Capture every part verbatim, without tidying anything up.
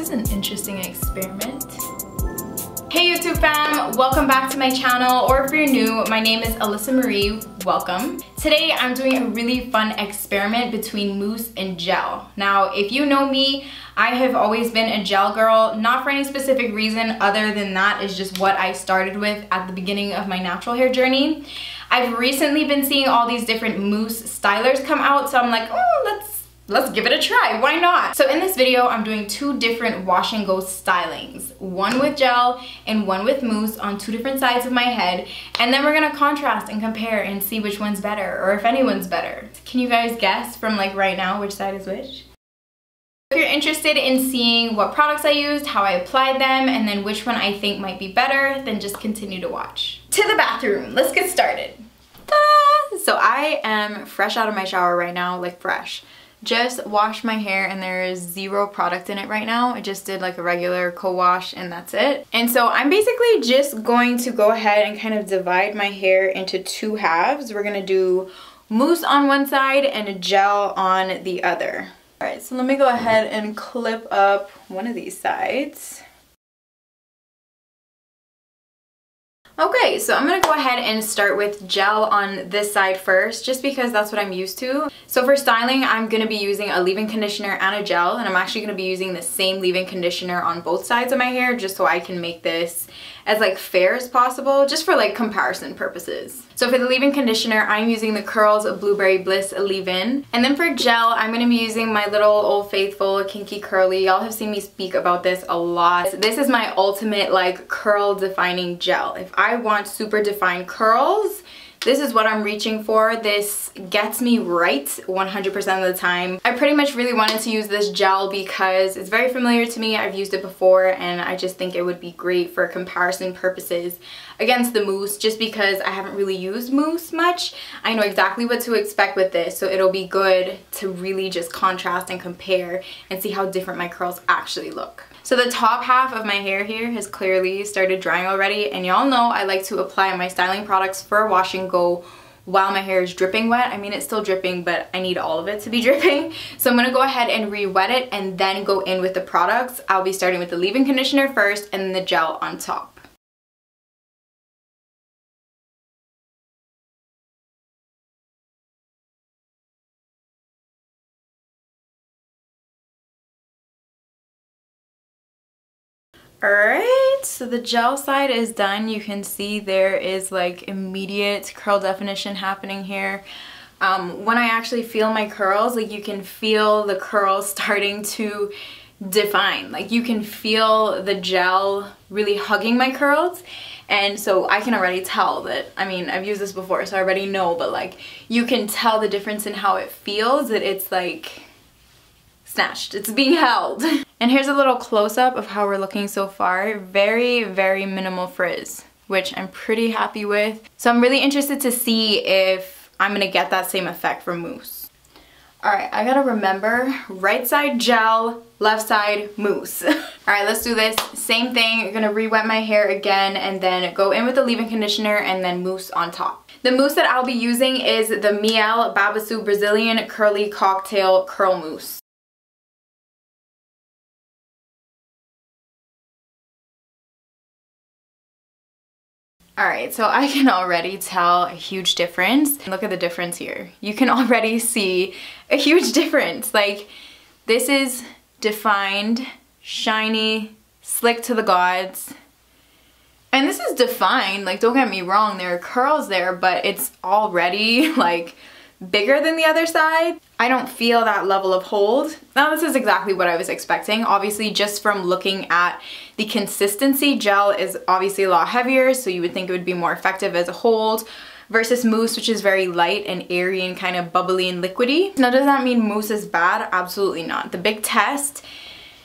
is an interesting experiment. Hey YouTube fam, welcome back to my channel, or if you're new, my name is Alyssa Marie, welcome. Today I'm doing a really fun experiment between mousse and gel. Now if you know me, I have always been a gel girl, not for any specific reason other than that is just what I started with at the beginning of my natural hair journey. I've recently been seeing all these different mousse stylers come out, so I'm like, oh, let's Let's give it a try, why not? So in this video, I'm doing two different wash and go stylings, one with gel and one with mousse on two different sides of my head, and then we're gonna contrast and compare and see which one's better or if anyone's better. Can you guys guess from like right now which side is which? If you're interested in seeing what products I used, how I applied them, and then which one I think might be better, then just continue to watch. To the bathroom, let's get started. Ta-da! So I am fresh out of my shower right now, like fresh. Just washed my hair and there is zero product in it right now. I just did like a regular co-wash and that's it. And so I'm basically just going to go ahead and kind of divide my hair into two halves. We're gonna do mousse on one side and a gel on the other. All right, so let me go ahead and clip up one of these sides. Okay, so I'm gonna go ahead and start with gel on this side first, just because that's what I'm used to. So for styling, I'm gonna be using a leave-in conditioner and a gel, and I'm actually gonna be using the same leave-in conditioner on both sides of my hair, just so I can make this as like fair as possible, just for like comparison purposes. So for the leave-in conditioner, I'm using the Curls Blueberry Bliss leave-in. And then for gel, I'm gonna be using my little Old Faithful Kinky Curly. Y'all have seen me speak about this a lot. This is my ultimate like curl defining gel. If I I want super defined curls, this is what I'm reaching for. This gets me right one hundred percent of the time. I pretty much really wanted to use this gel because it's very familiar to me. I've used it before and I just think it would be great for comparison purposes against the mousse, just because I haven't really used mousse much. I know exactly what to expect with this, so it'll be good to really just contrast and compare and see how different my curls actually look. So the top half of my hair here has clearly started drying already, and y'all know I like to apply my styling products for wash and go while my hair is dripping wet. I mean, it's still dripping, but I need all of it to be dripping. So I'm gonna go ahead and re-wet it and then go in with the products. I'll be starting with the leave-in conditioner first and the gel on top. Alright, so the gel side is done. You can see there is like immediate curl definition happening here. Um, when I actually feel my curls, like you can feel the curls starting to define. Like you can feel the gel really hugging my curls. And so I can already tell that, I mean, I've used this before so I already know, but like you can tell the difference in how it feels, that it's like snatched, it's being held. And here's a little close-up of how we're looking so far. Very, very minimal frizz, which I'm pretty happy with. So I'm really interested to see if I'm gonna get that same effect from mousse. All right, I gotta remember, right side gel, left side mousse. All right, let's do this. Same thing, you're gonna re-wet my hair again and then go in with the leave-in conditioner and then mousse on top. The mousse that I'll be using is the Mielle Babassu Brazilian Curly Cocktail Curl Mousse. Alright, so I can already tell a huge difference. Look at the difference here. You can already see a huge difference. Like, this is defined, shiny, slick to the gods. And this is defined, like don't get me wrong, there are curls there, but it's already like bigger than the other side. I don't feel that level of hold. Now this is exactly what I was expecting. Obviously just from looking at the consistency, gel is obviously a lot heavier, so you would think it would be more effective as a hold versus mousse, which is very light and airy and kind of bubbly and liquidy. Now does that mean mousse is bad? Absolutely not. The big test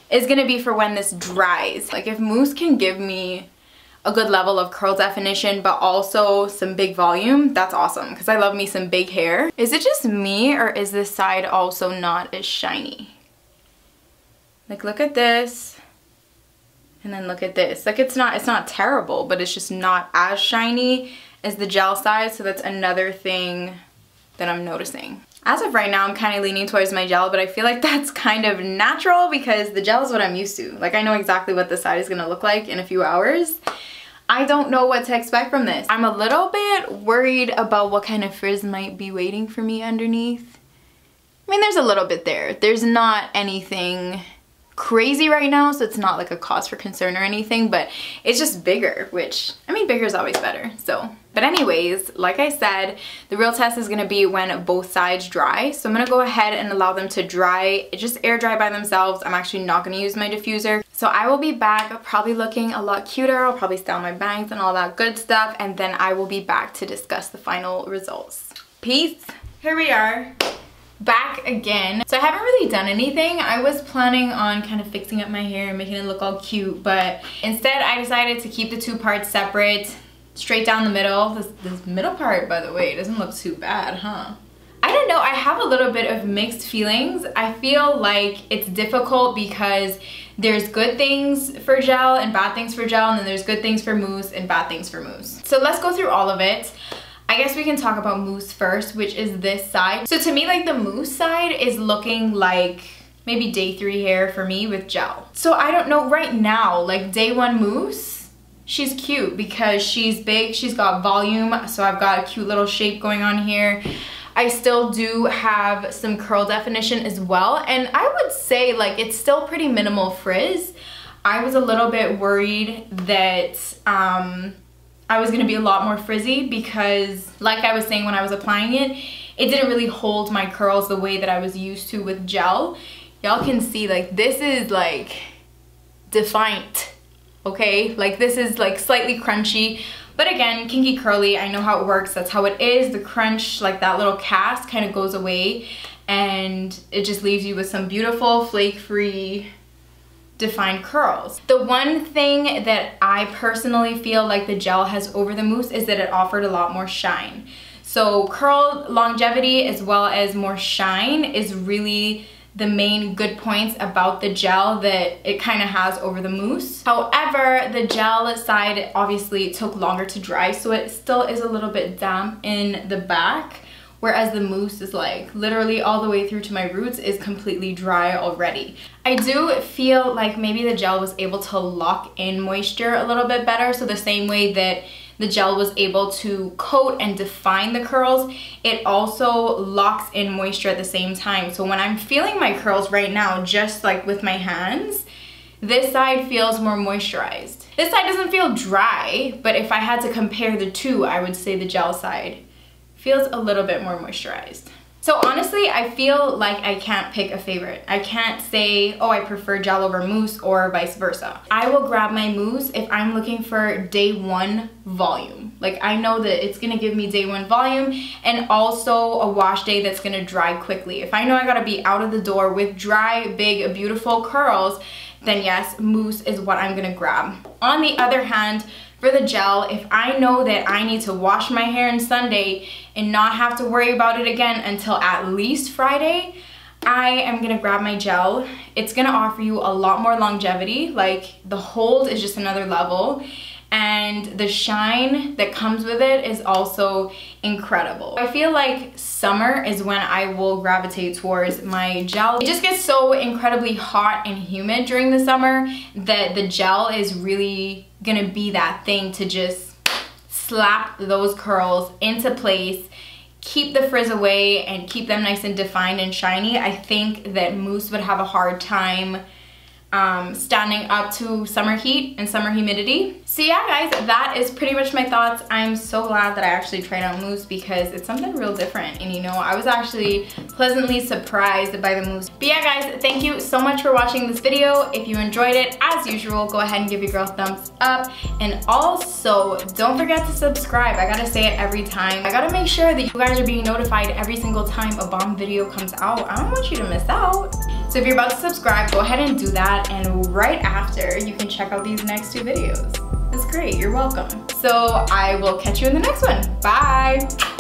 is gonna be for when this dries. Like if mousse can give me a good level of curl definition but also some big volume, that's awesome because I love me some big hair. Is it just me or is this side also not as shiny? Like look at this and then look at this. Like it's not, it's not terrible, but it's just not as shiny as the gel side, so that's another thing that I'm noticing. as of right now, I'm kind of leaning towards my gel, but I feel like that's kind of natural because the gel is what I'm used to. Like, I know exactly what the side is going to look like in a few hours. I don't know what to expect from this. I'm a little bit worried about what kind of frizz might be waiting for me underneath. I mean, there's a little bit there. There's not anything crazy right now, so it's not like a cause for concern or anything, but it's just bigger, which, I mean, bigger is always better, so. But anyways, like I said, the real test is gonna be when both sides dry. So I'm gonna go ahead and allow them to dry, just air dry by themselves. I'm actually not gonna use my diffuser. So I will be back probably looking a lot cuter. I'll probably style my bangs and all that good stuff. And then I will be back to discuss the final results. Peace. Here we are, back again. So I haven't really done anything. I was planning on kind of fixing up my hair and making it look all cute, but instead I decided to keep the two parts separate. Straight down the middle. This, this middle part, by the way, doesn't look too bad, huh? I don't know. I have a little bit of mixed feelings. I feel like it's difficult because there's good things for gel and bad things for gel, and then there's good things for mousse and bad things for mousse. So let's go through all of it. I guess we can talk about mousse first, which is this side. So to me, like, the mousse side is looking like maybe day three hair for me with gel. So I don't know right now, like, day one mousse, she's cute because she's big, she's got volume, so I've got a cute little shape going on here. I still do have some curl definition as well, and I would say, like, it's still pretty minimal frizz. I was a little bit worried that um, I was gonna be a lot more frizzy because, like I was saying when I was applying it, it didn't really hold my curls the way that I was used to with gel. Y'all can see, like, this is, like, defined. Okay, like, this is, like, slightly crunchy, but again, Kinky Curly, I know how it works, that's how it is. The crunch, like, that little cast kind of goes away, and it just leaves you with some beautiful flake-free defined curls. The one thing that I personally feel like the gel has over the mousse is that it offered a lot more shine. So curl longevity as well as more shine is really the main good points about the gel that it kind of has over the mousse. However, the gel side obviously took longer to dry, so it still is a little bit damp in the back, whereas the mousse is, like, literally all the way through to my roots is completely dry already. I do feel like maybe the gel was able to lock in moisture a little bit better, so the same way that the gel was able to coat and define the curls, it also locks in moisture at the same time. So when I'm feeling my curls right now, just like with my hands, this side feels more moisturized. This side doesn't feel dry, but if I had to compare the two, I would say the gel side feels a little bit more moisturized. So honestly, I feel like I can't pick a favorite. I can't say, oh, I prefer gel over mousse or vice versa. I will grab my mousse if I'm looking for day one volume. Like, I know that it's gonna give me day one volume and also a wash day that's gonna dry quickly. If I know I gotta be out of the door with dry, big, beautiful curls, then yes, mousse is what I'm gonna grab. On the other hand, for the gel, if I know that I need to wash my hair on Sunday and not have to worry about it again until at least Friday, I am gonna grab my gel. It's gonna offer you a lot more longevity, like, the hold is just another level, and the shine that comes with it is also incredible. I feel like summer is when I will gravitate towards my gel. It just gets so incredibly hot and humid during the summer that the gel is really gonna be that thing to just slap those curls into place, keep the frizz away, and keep them nice and defined and shiny. I think that mousse would have a hard time Um, standing up to summer heat and summer humidity. So yeah, guys, that is pretty much my thoughts. I'm so glad that I actually tried out mousse because it's something real different, and you know, I was actually pleasantly surprised by the mousse. But yeah, guys, thank you so much for watching this video. If you enjoyed it, as usual, go ahead and give your girl thumbs up, and also don't forget to subscribe. I gotta say it every time. I gotta make sure that you guys are being notified every single time a bomb video comes out. I don't want you to miss out. So if you're about to subscribe, go ahead and do that, and right after, you can check out these next two videos. That's great, you're welcome. So I will catch you in the next one. Bye!